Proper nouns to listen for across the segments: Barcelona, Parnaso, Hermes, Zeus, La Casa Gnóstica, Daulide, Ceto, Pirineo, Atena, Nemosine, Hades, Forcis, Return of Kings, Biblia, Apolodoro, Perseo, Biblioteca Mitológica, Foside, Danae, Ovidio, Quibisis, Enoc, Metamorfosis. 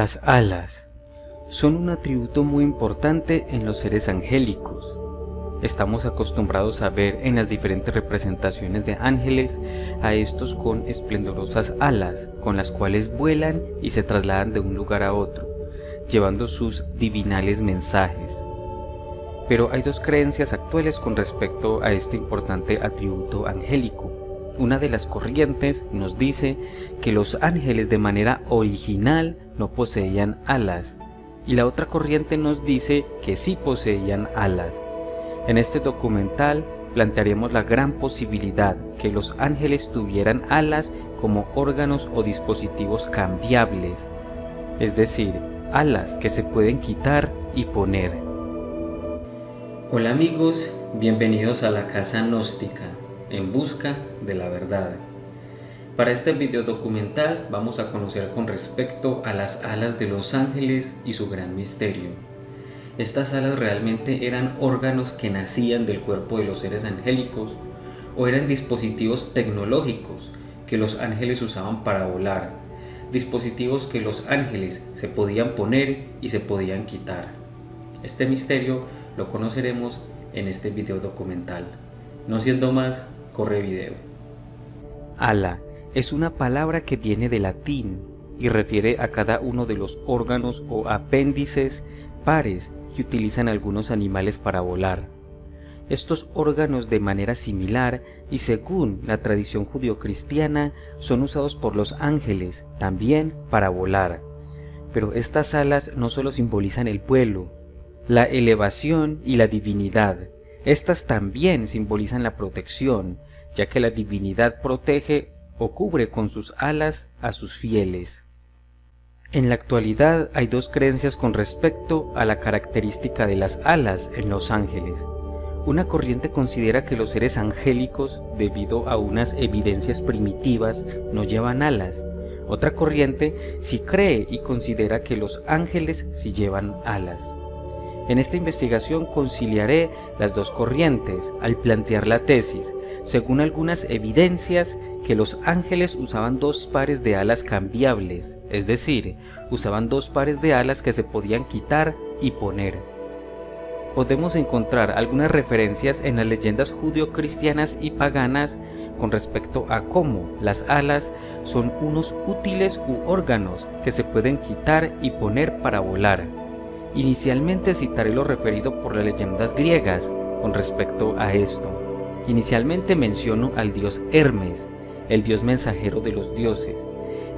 Las alas son un atributo muy importante en los seres angélicos. Estamos acostumbrados a ver en las diferentes representaciones de ángeles a estos con esplendorosas alas, con las cuales vuelan y se trasladan de un lugar a otro, llevando sus divinales mensajes. Pero hay dos creencias actuales con respecto a este importante atributo angélico. Una de las corrientes nos dice que los ángeles de manera original no poseían alas, y la otra corriente nos dice que sí poseían alas. En este documental plantearemos la gran posibilidad que los ángeles tuvieran alas como órganos o dispositivos cambiables, es decir, alas que se pueden quitar y poner. Hola amigos, bienvenidos a la Casa Gnóstica, en busca de la verdad. Para este video documental vamos a conocer con respecto a las alas de los ángeles y su gran misterio. Estas alas realmente eran órganos que nacían del cuerpo de los seres angélicos, o eran dispositivos tecnológicos que los ángeles usaban para volar, dispositivos que los ángeles se podían poner y se podían quitar. Este misterio lo conoceremos en este video documental. No siendo más, corre video. Ala es una palabra que viene del latín y refiere a cada uno de los órganos o apéndices pares que utilizan algunos animales para volar. Estos órganos, de manera similar y según la tradición judeocristiana, son usados por los ángeles también para volar. Pero estas alas no solo simbolizan el vuelo, la elevación y la divinidad. Estas también simbolizan la protección, ya que la divinidad protege o cubre con sus alas a sus fieles. En la actualidad hay dos creencias con respecto a la característica de las alas en los ángeles. Una corriente considera que los seres angélicos, debido a unas evidencias primitivas, no llevan alas. Otra corriente sí cree y considera que los ángeles sí llevan alas. En esta investigación conciliaré las dos corrientes al plantear la tesis, según algunas evidencias, que los ángeles usaban dos pares de alas cambiables, es decir, usaban dos pares de alas que se podían quitar y poner. Podemos encontrar algunas referencias en las leyendas judeocristianas y paganas con respecto a cómo las alas son unos útiles u órganos que se pueden quitar y poner para volar. Inicialmente citaré lo referido por las leyendas griegas con respecto a esto. Inicialmente menciono al dios Hermes, el dios mensajero de los dioses.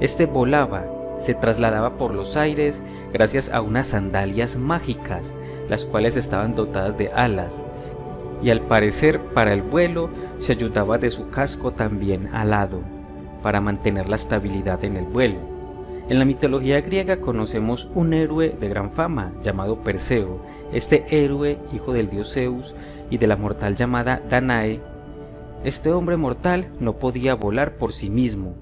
Este volaba, se trasladaba por los aires gracias a unas sandalias mágicas, las cuales estaban dotadas de alas, y al parecer para el vuelo se ayudaba de su casco también alado, para mantener la estabilidad en el vuelo. En la mitología griega conocemos un héroe de gran fama llamado Perseo. Este héroe, hijo del dios Zeus y de la mortal llamada Danae, este hombre mortal no podía volar por sí mismo,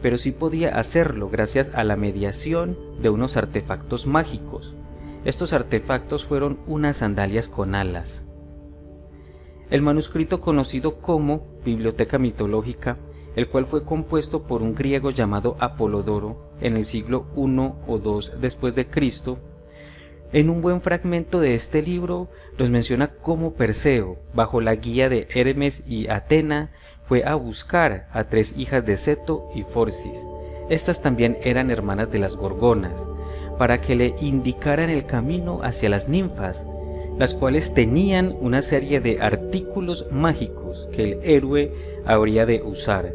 pero sí podía hacerlo gracias a la mediación de unos artefactos mágicos. Estos artefactos fueron unas sandalias con alas. El manuscrito conocido como Biblioteca Mitológica, el cual fue compuesto por un griego llamado Apolodoro en el siglo I o II después de Cristo. En un buen fragmento de este libro nos menciona cómo Perseo, bajo la guía de Hermes y Atena, fue a buscar a tres hijas de Ceto y Forcis. Estas también eran hermanas de las gorgonas, para que le indicaran el camino hacia las ninfas, las cuales tenían una serie de artículos mágicos que el héroe habría de usar.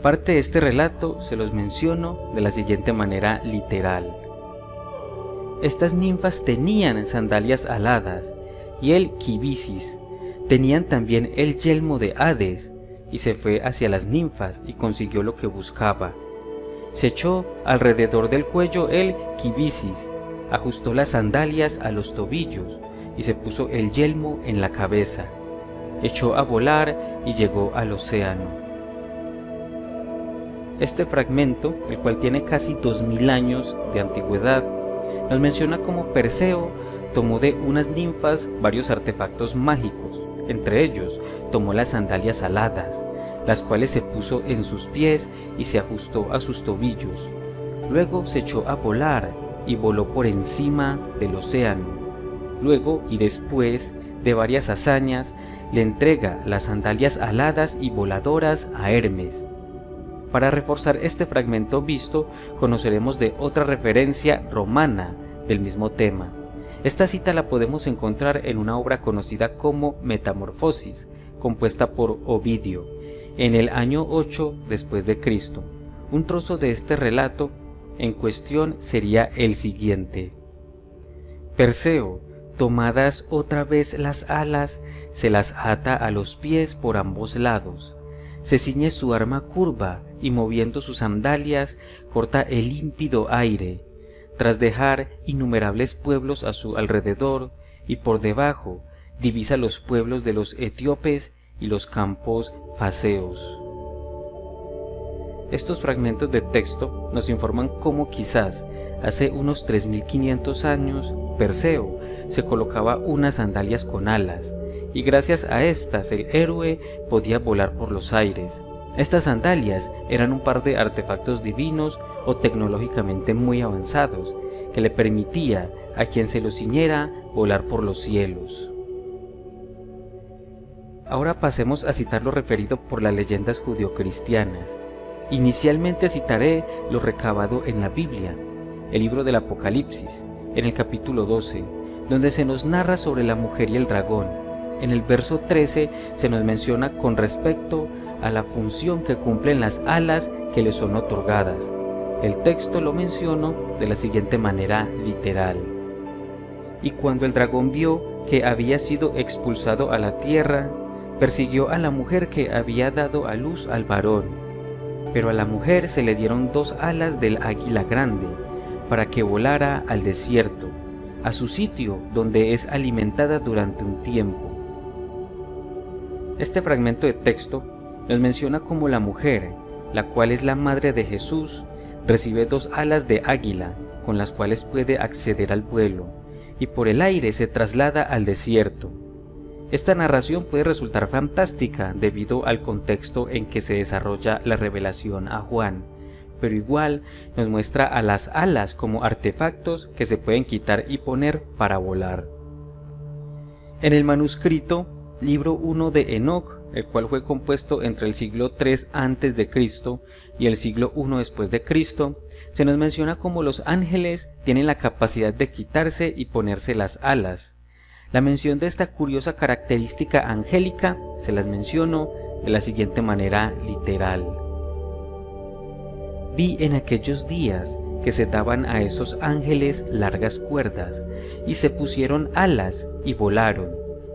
Parte de este relato se los menciono de la siguiente manera literal. Estas ninfas tenían sandalias aladas y el Quibisis, tenían también el yelmo de Hades, y se fue hacia las ninfas y consiguió lo que buscaba. Se echó alrededor del cuello el Quibisis, ajustó las sandalias a los tobillos y se puso el yelmo en la cabeza. Echó a volar y llegó al océano. Este fragmento, el cual tiene casi 2000 años de antigüedad, nos menciona cómo Perseo tomó de unas ninfas varios artefactos mágicos. Entre ellos, tomó las sandalias aladas, las cuales se puso en sus pies y se ajustó a sus tobillos. Luego se echó a volar y voló por encima del océano. Luego y después de varias hazañas, le entrega las sandalias aladas y voladoras a Hermes. Para reforzar este fragmento visto, conoceremos de otra referencia romana del mismo tema. Esta cita la podemos encontrar en una obra conocida como Metamorfosis, compuesta por Ovidio, en el año 8 después de Cristo. Un trozo de este relato en cuestión sería el siguiente. Perseo, tomadas otra vez las alas, se las ata a los pies por ambos lados. Se ciñe su arma curva y moviendo sus sandalias corta el límpido aire. Tras dejar innumerables pueblos a su alrededor y por debajo divisa los pueblos de los etíopes y los campos faceos. Estos fragmentos de texto nos informan cómo quizás hace unos 3500 años Perseo se colocaba unas sandalias con alas, y gracias a estas el héroe podía volar por los aires. Estas sandalias eran un par de artefactos divinos o tecnológicamente muy avanzados, que le permitía a quien se los ciñera volar por los cielos. Ahora pasemos a citar lo referido por las leyendas judeocristianas. Inicialmente citaré lo recabado en la Biblia, el libro del Apocalipsis, en el capítulo 12, donde se nos narra sobre la mujer y el dragón. En el verso 13 se nos menciona con respecto a la función que cumplen las alas que le son otorgadas. El texto lo menciono de la siguiente manera literal. Y cuando el dragón vio que había sido expulsado a la tierra, persiguió a la mujer que había dado a luz al varón. Pero a la mujer se le dieron dos alas del águila grande, para que volara al desierto, a su sitio donde es alimentada durante un tiempo. Este fragmento de texto nos menciona cómo la mujer, la cual es la madre de Jesús, recibe dos alas de águila con las cuales puede acceder al vuelo y por el aire se traslada al desierto. Esta narración puede resultar fantástica debido al contexto en que se desarrolla la revelación a Juan, pero igual nos muestra a las alas como artefactos que se pueden quitar y poner para volar. En el manuscrito libro 1 de Enoc, el cual fue compuesto entre el siglo 3 antes de Cristo y el siglo 1 después de Cristo, se nos menciona cómo los ángeles tienen la capacidad de quitarse y ponerse las alas. La mención de esta curiosa característica angélica se las menciono de la siguiente manera literal. Vi en aquellos días que se daban a esos ángeles largas cuerdas, y se pusieron alas y volaron,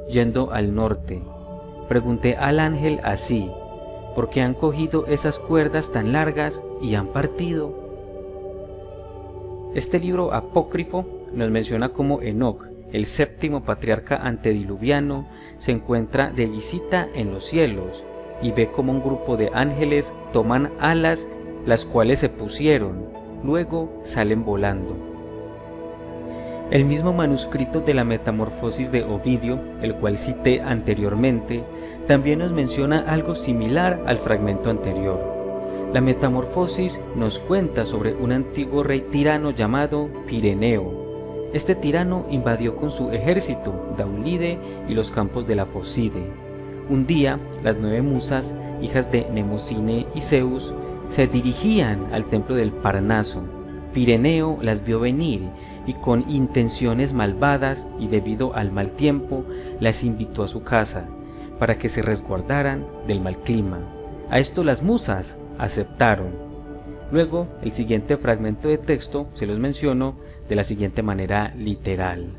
yendo al norte. Pregunté al ángel así, ¿por qué han cogido esas cuerdas tan largas y han partido? Este libro apócrifo nos menciona cómo Enoc, el séptimo patriarca antediluviano, se encuentra de visita en los cielos y ve cómo un grupo de ángeles toman alas, las cuales se pusieron, luego salen volando. El mismo manuscrito de la Metamorfosis de Ovidio, el cual cité anteriormente, también nos menciona algo similar al fragmento anterior. La Metamorfosis nos cuenta sobre un antiguo rey tirano llamado Pirineo. Este tirano invadió con su ejército Daulide y los campos de la Foside. Un día, las 9 musas, hijas de Nemosine y Zeus, se dirigían al templo del Parnaso. Pirineo las vio venir y con intenciones malvadas y debido al mal tiempo las invitó a su casa para que se resguardaran del mal clima. A esto las musas aceptaron. Luego el siguiente fragmento de texto se los menciono de la siguiente manera literal.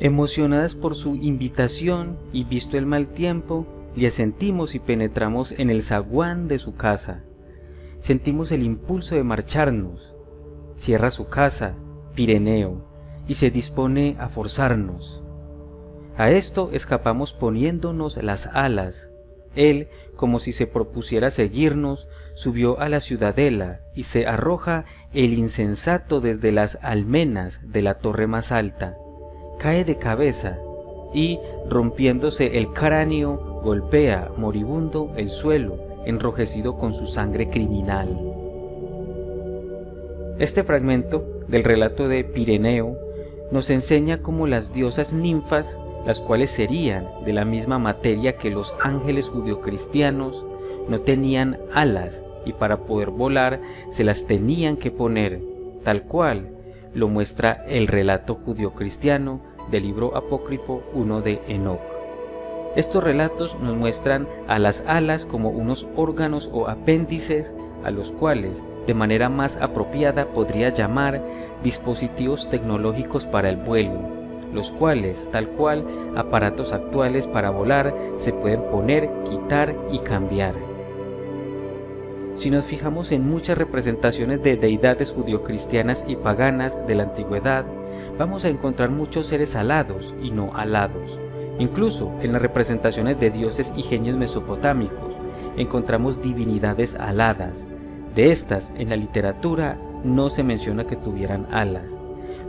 Emocionadas por su invitación y visto el mal tiempo, le asentimos y penetramos en el zaguán de su casa. Sentimos el impulso de marcharnos. Cierra su casa, Pirineo, y se dispone a forzarnos. A esto escapamos poniéndonos las alas. Él, como si se propusiera seguirnos, subió a la ciudadela y se arroja el insensato desde las almenas de la torre más alta. Cae de cabeza y, rompiéndose el cráneo, golpea moribundo el suelo, enrojecido con su sangre criminal. Este fragmento del relato de Pirineo nos enseña cómo las diosas ninfas, las cuales serían de la misma materia que los ángeles judeocristianos, no tenían alas y para poder volar se las tenían que poner, tal cual lo muestra el relato judeocristiano del libro apócrifo 1 de Enoc. Estos relatos nos muestran a las alas como unos órganos o apéndices a los cuales de manera más apropiada podría llamar dispositivos tecnológicos para el vuelo, los cuales, tal cual aparatos actuales para volar, se pueden poner, quitar y cambiar. Si nos fijamos en muchas representaciones de deidades judio-cristianas y paganas de la antigüedad, vamos a encontrar muchos seres alados y no alados. Incluso en las representaciones de dioses y genios mesopotámicos, encontramos divinidades aladas. De estas, en la literatura no se menciona que tuvieran alas.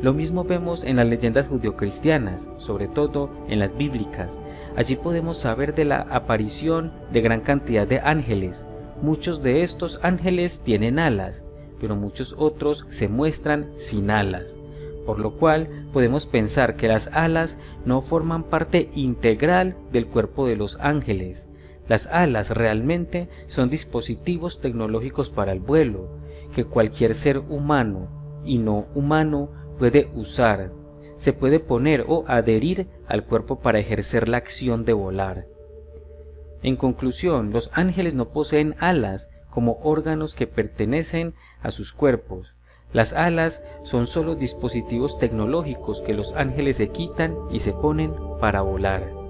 Lo mismo vemos en las leyendas judeocristianas, sobre todo en las bíblicas. Allí podemos saber de la aparición de gran cantidad de ángeles. Muchos de estos ángeles tienen alas, pero muchos otros se muestran sin alas. Por lo cual podemos pensar que las alas no forman parte integral del cuerpo de los ángeles. Las alas realmente son dispositivos tecnológicos para el vuelo, que cualquier ser humano y no humano puede usar. Se puede poner o adherir al cuerpo para ejercer la acción de volar. En conclusión, los ángeles no poseen alas como órganos que pertenecen a sus cuerpos. Las alas son solo dispositivos tecnológicos que los ángeles se quitan y se ponen para volar.